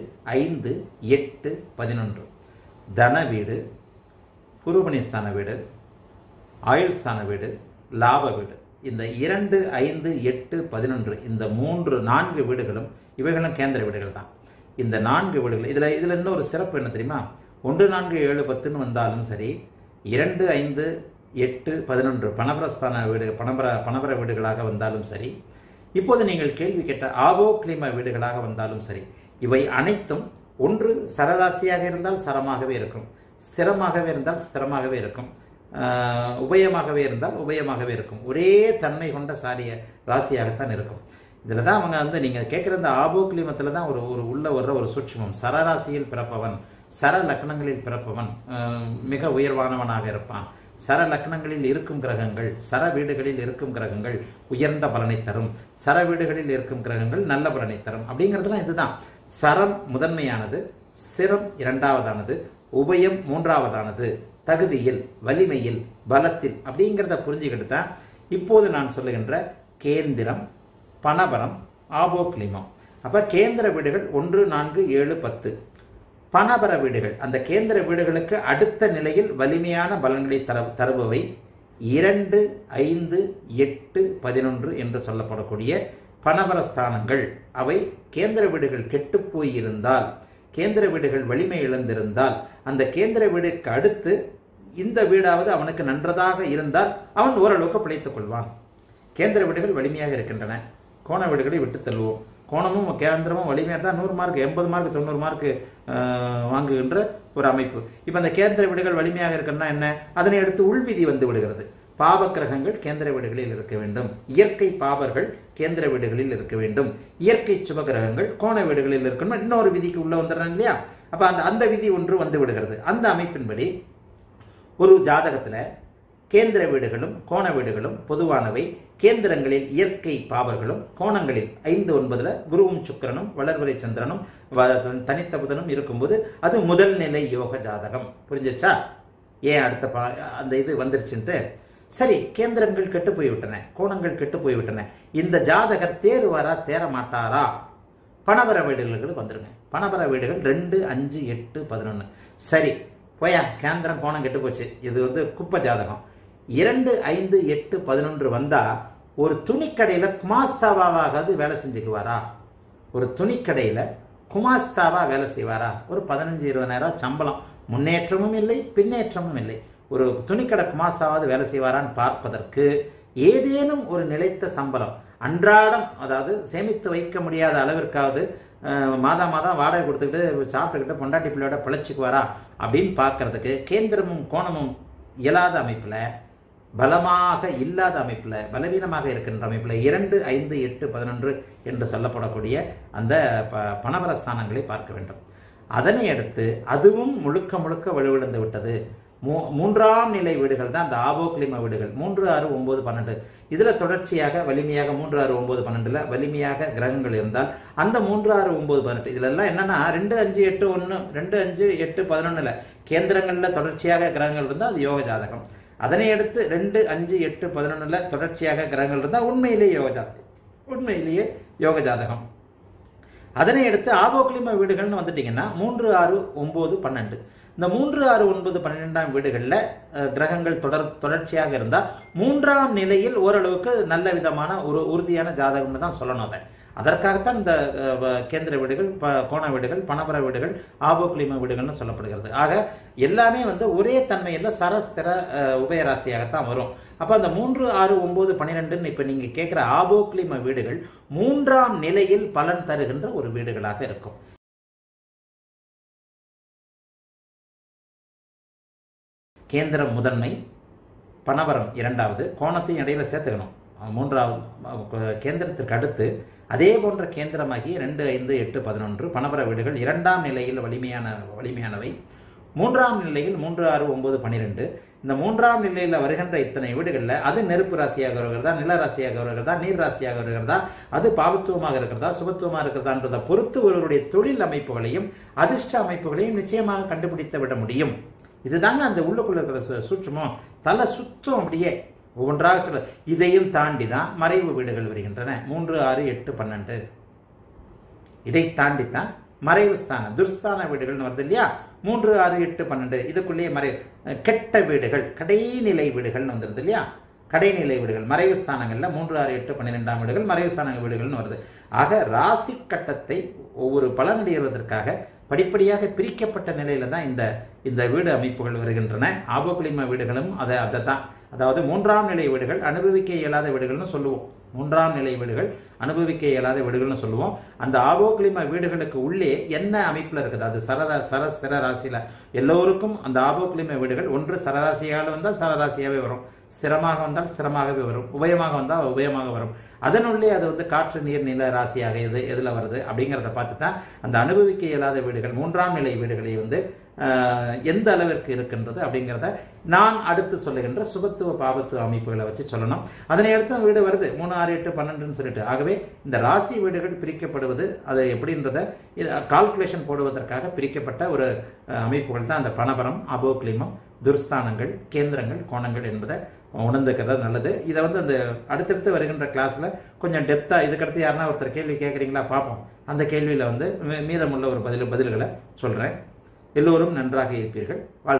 ஐந்து எட்டு பதினொன்று. தன வீடு, புருவணிஸ்தான வீடு, ஆயுள்ஸ்தான வீடு, லாப வீடு. இந்த இரண்டு ஐந்து எட்டு பதினொன்று இந்த மூன்று நான்கு வீடுகளும் இவைகளும் கேந்திர வீடுகள் தான். இந்த நான்கு வீடுகள் இதில் இதில் இன்னொரு சிறப்பு என்ன தெரியுமா? ஒன்று நான்கு ஏழு பத்துன்னு வந்தாலும் சரி, இரண்டு ஐந்து எட்டு பதினொன்று பணபரஸ்தான வீடு பணபர பணபர வீடுகளாக வந்தாலும் சரி, இப்போது நீங்கள் கேள்வி கேட்ட ஆபோக்லிமா வீடுகளாக வந்தாலும் சரி, இவை அனைத்தும் ஒன்று சரராசியாக இருந்தால் சரமாகவே இருக்கும், ஸ்திரமாகவே இருந்தால் ஸ்திரமாகவே இருக்கும், உபயமாகவே இருந்தால் உபயமாகவே இருக்கும், ஒரே தன்மை கொண்ட சாரிய ராசியாகத்தான் இருக்கும். இதில் தான் அவங்க வந்து நீங்கள் கேட்குற இந்த ஆபோக்லிமத்தில் தான் ஒரு ஒரு உள்ள வர்ற ஒரு சூட்சுமம். சரராசியில் பிறப்பவன் சர லக்னங்களில் பிறப்பவன் மிக உயர்வானவனாக இருப்பான். சர லக்னங்களில் இருக்கும் கிரகங்கள் சர வீடுகளில் இருக்கும் கிரகங்கள் உயர்ந்த பலனை தரும், சர வீடுகளில் இருக்கும் கிரகங்கள் நல்ல பலனை தரும் அப்படிங்கிறதுலாம் இதுதான். சரம் முதன்மையானது, சிரம் இரண்டாவதானது, உபயம் மூன்றாவதானது. தகுதியில் வலிமையில் பலத்தில் அப்படிங்கிறத புரிஞ்சுக்கிட்டு தான் இப்போது நான் சொல்லுகின்ற கேந்திரம் பணபரம் ஆபோக்லிமம். அப்போ கேந்திர வீடுகள் ஒன்று நான்கு ஏழு பத்து பணபர வீடுகள் அந்த கேந்திர வீடுகளுக்கு அடுத்த நிலையில் வலிமையான பலன்களை தர தருபவை இரண்டு ஐந்து எட்டு பதினொன்று என்று சொல்லப்படக்கூடிய பணபர ஸ்தானங்கள் அவை கேந்திர வீடுகள் கெட்டு போயிருந்தால், கேந்திர வீடுகள் வலிமை இழந்திருந்தால், அந்த கேந்திர வீடுக்கு அடுத்து இந்த வீடாவது அவனுக்கு நன்றதாக இருந்தால் அவன் ஓரளவுக்கு பிழைத்துக் கொள்வான். கேந்திர வீடுகள் வலிமையாக இருக்கின்றன. கோண வீடுகளை விட்டு தள்ளுவோம். கோணமும் கேந்திரமும் வலிமையாக தான் நூறு மார்க் எண்பது மார்க் தொண்ணூறு மார்க் வாங்குகின்ற ஒரு அமைப்பு. இப்போ அந்த கேந்திர வீடுகள் வலிமையாக இருக்குன்னா என்ன, அதனை அடுத்து உள்விதி வந்து விடுகிறது. பாவ கிரகங்கள் கேந்திர வீடுகளில் இருக்க வேண்டும். இயற்கை பாவர்கள் கேந்திர வீடுகளில் இருக்க வேண்டும். இயற்கை சுப கிரகங்கள் கோண வீடுகளில் இருக்கணும். இன்னொரு விதிக்கு உள்ள வந்துடுறான் இல்லையா? அப்போ அந்த அந்த விதி ஒன்று வந்து விடுகிறது. அந்த அமைப்பின்படி ஒரு ஜாதகத்தில் கேந்திர வீடுகளும் கோண வீடுகளும் பொதுவானவை. கேந்திரங்களில் இயற்கை பாவர்களும் கோணங்களில் ஐந்து ஒன்பதுல குருவும் சுக்கிரனும் வளர்வரை சந்திரனும் தனித்த புதனும் இருக்கும்போது அது முதல் நிலை யோக ஜாதகம். புரிஞ்சிச்சா? ஏன் அடுத்த பா அந்த இது வந்துருச்சுன்ட்டு. சரி, கேந்திரங்கள் கெட்டு போய்விட்டன, கோணங்கள் கெட்டு போய்விட்டன. இந்த ஜாதகர் தேர்வாரா தேர மாட்டாரா? பணபர வீடுகளுக்கு வந்துருங்க. பணபர வீடுகள் ரெண்டு அஞ்சு எட்டு பதினொன்று. சரி போயா, கேந்திரம் கோணம் கெட்டு போச்சு, இது வந்து குப்பை ஜாதகம். இரண்டு ஐந்து எட்டு பதினொன்று வந்தா ஒரு துணிக்கடையில குமாஸ்தாவாவது வேலை செஞ்சுக்குவாரா? ஒரு துணிக்கடையில குமாஸ்தாவா வேலை செய்வாரா? ஒரு பதினஞ்சு இருபதாயிரம் சம்பளம், முன்னேற்றமும் இல்லை பின்னேற்றமும் இல்லை. ஒரு துணிக்கடை குமாஸ்தாவது வேலை செய்வாரான்னு பார்ப்பதற்கு ஏதேனும் ஒரு நிலைத்த சம்பளம் அன்றாடம், அதாவது சேமித்து வைக்க முடியாத அளவிற்காவது மாதா மாதம் வாடகை கொடுத்துக்கிட்டு சாப்பிட்டுக்கிட்டு பொண்டாட்டி பிள்ளையோட பிழைச்சிக்குவாரா அப்படின்னு பார்க்கறதுக்கு கேந்திரமும் கோணமும் இயலாத அமைப்பில், பலமாக இல்லாத அமைப்பில், பலவீனமாக இருக்கின்ற அமைப்பில் இரண்டு ஐந்து எட்டு பதினொன்று என்று சொல்லப்படக்கூடிய அந்த ப பணவர ஸ்தானங்களை பார்க்க வேண்டும். அதனை அடுத்து அதுவும் முழுக்க முழுக்க வலுவிழந்து விட்டது. மூ மூன்றாம் நிலை வீடுகள் தான் அந்த ஆபோக்லிம வீடுகள். மூன்று ஆறு ஒன்பது பன்னெண்டு இதில் தொடர்ச்சியாக வலிமையாக மூன்று ஆறு ஒன்பது பன்னெண்டுல வலிமையாக கிரகங்கள் இருந்தால் அந்த மூன்று ஆறு ஒன்பது பன்னெண்டு இதிலெல்லாம் என்னன்னா ரெண்டு அஞ்சு எட்டு ஒன்று ரெண்டு அஞ்சு எட்டு பதினொன்னுல கேந்திரங்களில் தொடர்ச்சியாக கிரகங்கள் இருந்தால் அது யோக ஜாதகம். அதனை அடுத்து ரெண்டு அஞ்சு எட்டு பதினொன்னுல தொடர்ச்சியாக கிரகங்கள் இருந்தால் உண்மையிலேயே யோக ஜாதகம், உண்மையிலேயே யோக ஜாதகம். அதனை அடுத்து ஆபோக்லிம வீடுகள்னு வந்துட்டீங்கன்னா மூன்று ஆறு ஒன்பது பன்னெண்டு இந்த மூன்று ஆறு ஒன்பது பன்னிரெண்டாம் வீடுகளில் கிரகங்கள் தொடர் தொடர்ச்சியாக இருந்தால் மூன்றாம் நிலையில் ஓரளவுக்கு நல்ல விதமான ஒரு உறுதியான ஜாதகம்னு தான் சொல்லணும். அதை அதற்காகத்தான் இந்த கேந்திர வீடுகள், ப கோண வீடுகள், பணபர வீடுகள், ஆபோக்லிம வீடுகள்னு சொல்லப்படுகிறது. ஆக எல்லாமே வந்து ஒரே தன்மையில் சரஸ்திர உபயராசியாகத்தான் வரும். அப்போ அந்த மூன்று ஆறு ஒன்பது பன்னிரெண்டுன்னு இப்போ நீங்கள் கேட்குற ஆபோக்லிம வீடுகள் மூன்றாம் நிலையில் பலன் தருகின்ற ஒரு வீடுகளாக இருக்கும். கேந்திரம் முதன்மை, பணவரம் இரண்டாவது, கோணத்தையும் இடையில சேர்த்துக்கணும் மூன்றாவது. கேந்திரத்திற்கு அடுத்து அதே போன்ற கேந்திரமாகி ரெண்டு ஐந்து எட்டு பதினொன்று பணவர வீடுகள் இரண்டாம் நிலையில் வலிமையான வலிமையானவை. மூன்றாம் நிலையில் மூன்று ஆறு ஒன்பது பன்னிரெண்டு இந்த மூன்றாம் நிலையில் வருகின்ற இத்தனை வீடுகளில் அது நெருப்பு ராசியாக வருகிறதா, நில ராசியாக வருகிறதா, நீர் ராசியாக வருகிறதா, அது பாவத்துவமாக இருக்கிறதா, சுபத்துவமாக இருக்கிறதான்றதை பொறுத்து ஒருவருடைய தொழில் அமைப்புகளையும் அதிர்ஷ்ட அமைப்புகளையும் நிச்சயமாக கண்டுபிடித்து விட முடியும். இதுதாங்க அந்த உள்ளுக்குள்ள இருக்கிற சூட்சமும் தலை சுத்தம். அப்படியே ஒவ்வொன்றாக சொல்ல இதையும் தாண்டி தான் மறைவு வீடுகள் வருகின்றன. மூன்று ஆறு எட்டு பன்னெண்டு இதை தாண்டித்தான் மறைவு ஸ்தானம் துர்ஸ்தான வீடுகள்னு வருது இல்லையா? மூன்று ஆறு எட்டு பன்னெண்டு இதுக்குள்ளேயே மறை கெட்ட வீடுகள், கடைநிலை வீடுகள்னு வந்துருது இல்லையா? கடைநிலை வீடுகள் மறைவு ஸ்தானங்கள்ல மூன்று ஆறு எட்டு பன்னிரெண்டாம் வீடுகள் மறைவு ஸ்தானங்கள் வீடுகள்னு வருது. ஆக ராசி கட்டத்தை ஒவ்வொரு பலனடைவதற்காக படிப்படியாக பிரிக்கப்பட்ட நிலையில தான் இந்த இந்த வீடு அமைப்புகள் வருகின்றன. ஆபோக்லிம வீடுகளும் அதை அதை தான், அதாவது மூன்றாம் நிலை வீடுகள் அனுபவிக்க இயலாத வீடுகள்னு சொல்லுவோம். மூன்றாம் நிலை வீடுகள் அனுபவிக்க இயலாத வீடுகள்னு சொல்லுவோம். அந்த ஆபோக்லிம வீடுகளுக்கு உள்ளே என்ன அமைப்பில் இருக்குது, அது சரரா சரஸ்திர ராசியில் எல்லோருக்கும் அந்த ஆபோக்லிம வீடுகள் ஒன்று சரராசியாக வந்தால் சரராசியாகவே வரும், ஸ்திரமாக வந்தால் ஸ்திரமாகவே வரும், உபயமாக வந்தால் உபயமாக வரும். அதனுள்ளே அது வந்து காற்று நீர் நில ராசியாக எது எதில் வருது அப்படிங்கிறத பார்த்து தான் அந்த அனுபவிக்க இயலாத வீடுகள் மூன்றாம் நிலை வீடுகளை வந்து எந்த அளவிற்கு இருக்கின்றது அப்படிங்கிறத நான் அடுத்து சொல்லுகின்ற சுபத்துவ பாபத்துவ அமைப்புகளை வச்சு சொல்லணும். அதனை அடுத்த வீடு வருது மூணு ஆறு எட்டு பன்னெண்டுன்னு சொல்லிட்டு. ஆகவே இந்த ராசி வீடுகள் பிரிக்கப்படுவது அது எப்படின்றத கால்குலேஷன் போடுவதற்காக பிரிக்கப்பட்ட ஒரு அமைப்புகள் தான் அந்த பணபரம், அபோக்லிமம், துர்ஸ்தானங்கள், கேந்திரங்கள், கோணங்கள் என்பதை உணர்ந்துக்கிறது நல்லது. இதை வந்து அந்த அடுத்தடுத்து வருகின்ற கிளாஸில் கொஞ்சம் டெப்த்தாக இதுக்கடுத்து யாருன்னா ஒருத்தர் கேள்வி கேட்குறீங்களா பார்ப்போம். அந்த கேள்வியில் வந்து மீதமுள்ள ஒரு பதில் பதில்களை சொல்கிறேன். எல்லோரும் நன்றாக இருப்பீர்கள்.